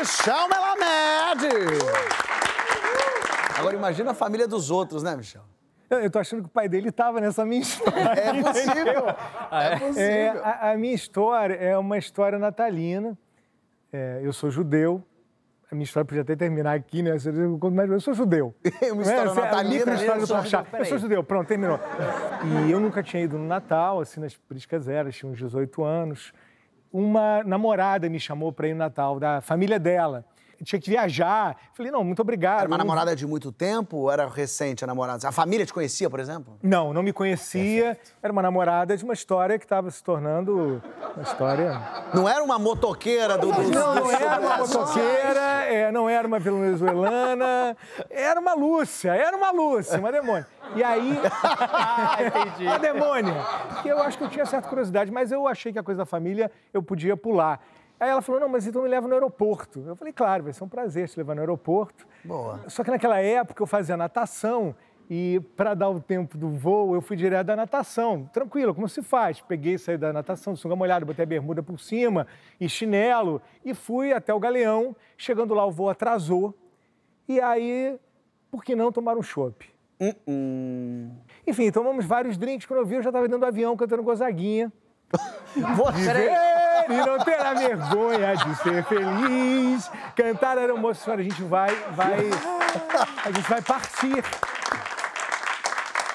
Michel Melamed! Agora imagina a família dos outros, né, Michel? Eu tô achando que o pai dele tava nessa minha história. É possível! É possível. A minha história é uma história natalina. Eu sou judeu. A minha história podia até terminar aqui, né? Mas eu sou judeu. Uma história natalina, eu sou judeu, pronto, terminou. E eu nunca tinha ido no Natal, assim, nas priscas eras, tinha uns 18 anos. Uma namorada me chamou para ir no Natal, da família dela. Eu tinha que viajar. Falei, não, muito obrigado. Era uma namorada de muito tempo ou era recente a namorada? A família te conhecia, por exemplo? Não, não me conhecia. Perfeito. Era uma namorada de uma história que estava se tornando uma história... Não era uma motoqueira do... Não era uma motoqueira, não era uma venezuelana, era uma Lúcia, uma demônia. E aí... entendi. Uma demônia. Eu acho que eu tinha certa curiosidade, mas eu achei que a coisa da família eu podia pular. Aí ela falou, não, mas então me leva no aeroporto. Eu falei, claro, vai ser um prazer te levar no aeroporto. Boa. Só que naquela época eu fazia natação e para dar o tempo do voo eu fui direto da natação. Tranquilo, como se faz? Peguei, saí da natação, sunga molhada, botei a bermuda por cima e chinelo e fui até o Galeão. Chegando lá o voo atrasou e aí, por que não tomar um chopp? Enfim, tomamos vários drinks. Quando eu vi, eu já estava dentro do avião cantando Gozaguinha. E não terá vergonha de ser feliz. Cantar era uma senhora, a gente vai partir.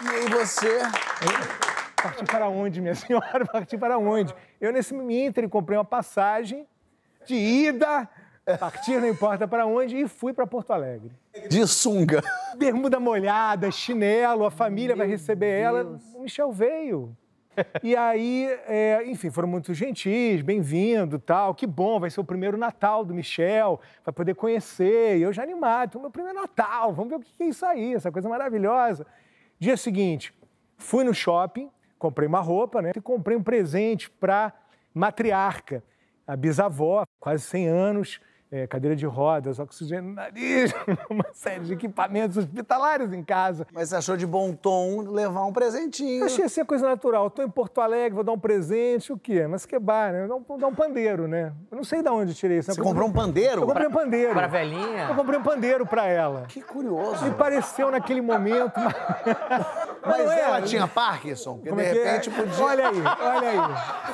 E aí você? Partir para onde, minha senhora? Partir para onde? Eu, nesse ínterim, comprei uma passagem de ida, partir não importa para onde, e fui para Porto Alegre. De sunga. Bermuda molhada, chinelo, a família vai receber ela. O Michel veio. E aí, enfim, foram muito gentis, bem-vindo e tal. Que bom, vai ser o primeiro Natal do Michel, vai poder conhecer. E eu já animado, então, meu primeiro Natal, vamos ver o que é isso aí, essa coisa maravilhosa. Dia seguinte, fui no shopping, comprei uma roupa, né? E comprei um presente para matriarca, a bisavó, quase 100 anos, cadeira de rodas, oxigênio no nariz, uma série de equipamentos hospitalares em casa. Mas você achou de bom tom levar um presentinho? Eu achei assim a coisa natural. Estou em Porto Alegre, vou dar um presente, o quê? Mas que bar, né? Vou dar um pandeiro, né? Eu não sei de onde eu tirei isso. Você comprou um pandeiro? Eu comprei um pandeiro. Pra velhinha? Eu comprei um pandeiro pra ela. Que curioso. Me pareceu naquele momento... Mas ela tinha Parkinson, que de repente podia... Olha aí, olha aí.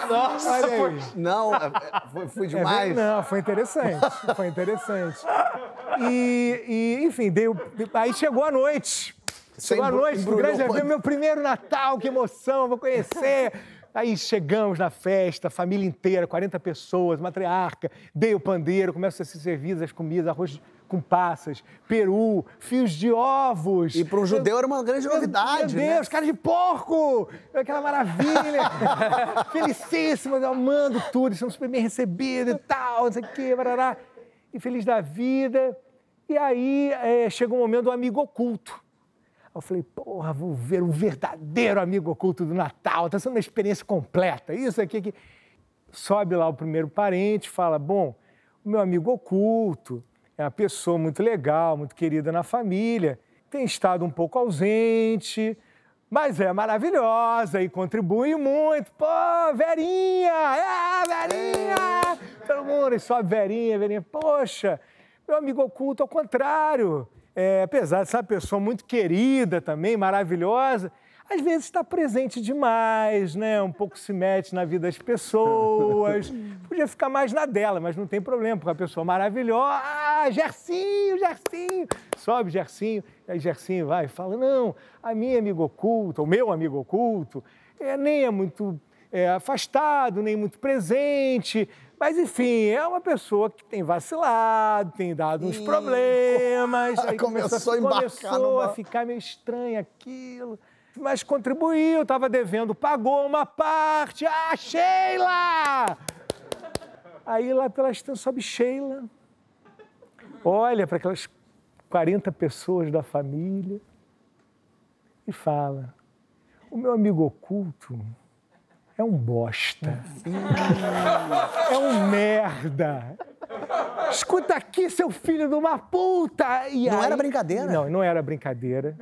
Nossa, olha aí. Não, foi demais. Não, foi interessante. Foi interessante. E enfim, aí chegou a noite. Chegou a noite do grande evento, meu primeiro Natal, que emoção, vou conhecer. Aí chegamos na festa, família inteira, 40 pessoas, matriarca, dei o pandeiro, começam a ser servidas as comidas, arroz com passas, peru, fios de ovos. E para um judeu era uma grande novidade, meu Deus, né? Cara de porco! Aquela maravilha! Felicíssima, amando tudo, sendo super bem recebido e tal, não sei o quê, barará. E feliz da vida. E aí chega um momento do amigo oculto. Eu falei, porra, vou ver o verdadeiro amigo oculto do Natal, tá sendo uma experiência completa, isso aqui, aqui. Sobe lá o primeiro parente, fala, bom, o meu amigo oculto é uma pessoa muito legal, muito querida na família, tem estado um pouco ausente, mas é maravilhosa e contribui muito. Pô, Verinha! Verinha! Todo mundo sobe Verinha, Verinha. Poxa, meu amigo oculto, ao contrário. Apesar de ser uma pessoa muito querida também, maravilhosa, às vezes está presente demais, né? Um pouco se mete na vida das pessoas. Podia ficar mais na dela, mas não tem problema, porque a pessoa maravilhosa... Ah, Gersinho, Gersinho! Sobe, Gersinho. Aí Gersinho vai e fala, não, a minha amiga oculta, o meu amigo oculto, nem é muito afastado, nem muito presente... Mas, enfim, é uma pessoa que tem vacilado, tem dado uns problemas. Aí começou a ficar meio estranho aquilo. Mas contribuiu, estava devendo, pagou uma parte. Ah, Sheila! Aí, lá pelas tantas, sobe Sheila. Olha para aquelas 40 pessoas da família e fala, o meu amigo oculto... é um bosta. É um merda. Escuta aqui, seu filho de uma puta. E não aí... era brincadeira? Não, não era brincadeira.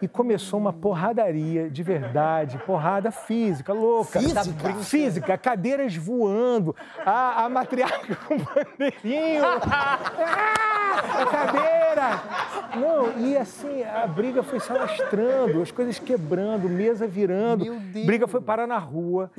e começou uma porradaria de verdade, porrada física, louca. Física? Física, cadeiras voando, a matriarca com bandeirinho, a cadeira. Não, e assim, a briga foi se alastrando, as coisas quebrando, mesa virando. Meu Deus. Briga foi parar na rua.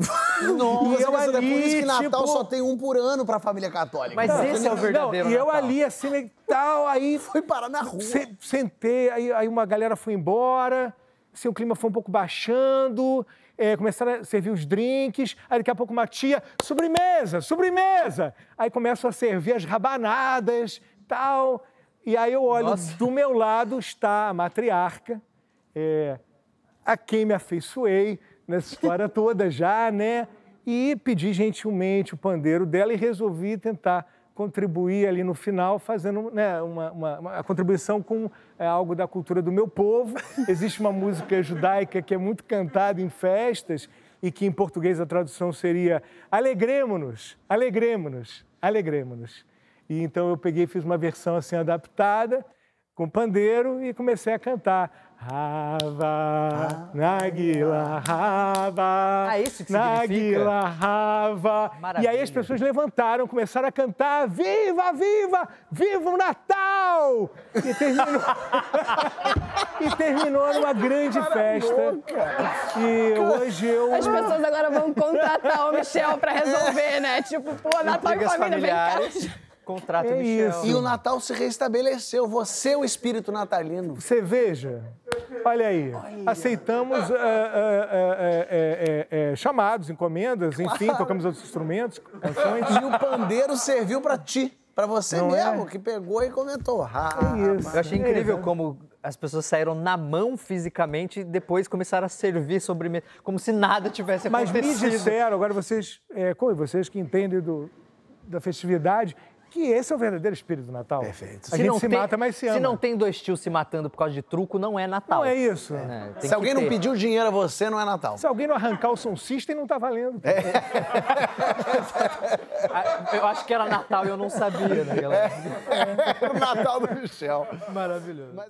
Não, e eu ali, é por isso que Natal tipo... só tem um por ano pra família católica. Mas não, esse é o verdadeiro Natal. E eu ali, assim, tal, aí... Foi parar na rua. Sentei, aí uma galera foi embora, assim, o clima foi um pouco baixando, começaram a servir os drinks, aí daqui a pouco uma tia, sobremesa, sobremesa! Aí começam a servir as rabanadas, tal, e aí eu olho, nossa, do meu lado está a matriarca, a quem me afeiçoei nessa história toda já, né? E pedi gentilmente o pandeiro dela e resolvi tentar contribuir ali no final, fazendo, né, uma contribuição com algo da cultura do meu povo. Existe uma música judaica que é muito cantada em festas e que em português a tradução seria alegremo-nos, alegremo-nos, alegremo-nos. E então eu peguei e fiz uma versão assim adaptada, com pandeiro, e comecei a cantar. Hava Nagila, Hava Nagila, Hava. E aí as pessoas levantaram, começaram a cantar, viva, viva, viva o Natal! E terminou, e terminou numa grande festa. E hoje eu... As pessoas agora vão contratar o Michel pra resolver, né? Tipo, pô, Natal e família, vem cá. Contrato, Michel. Isso. E o Natal se restabeleceu. Você é o espírito natalino. Você veja. Olha aí. Olha. Aceitamos chamados, encomendas, claro, enfim, tocamos outros instrumentos, canções. E o pandeiro serviu pra ti, pra você não mesmo, que pegou e comentou. Ah, é isso. Eu achei incrível como as pessoas saíram na mão fisicamente e depois começaram a servir sobremesa, como se nada tivesse acontecido. Mas me disseram, agora vocês, como vocês que entendem da festividade, que esse é o verdadeiro espírito do Natal. Perfeito. A gente se mata, mas se ama. Se não tem dois tios se matando por causa de truco, não é Natal. Não é isso. É, se alguém não pediu dinheiro a você, não é Natal. Se alguém não arrancar o som system, não tá valendo. Eu acho que era Natal e eu não sabia, né, galera? Era o Natal do Michel. Maravilhoso. Mas...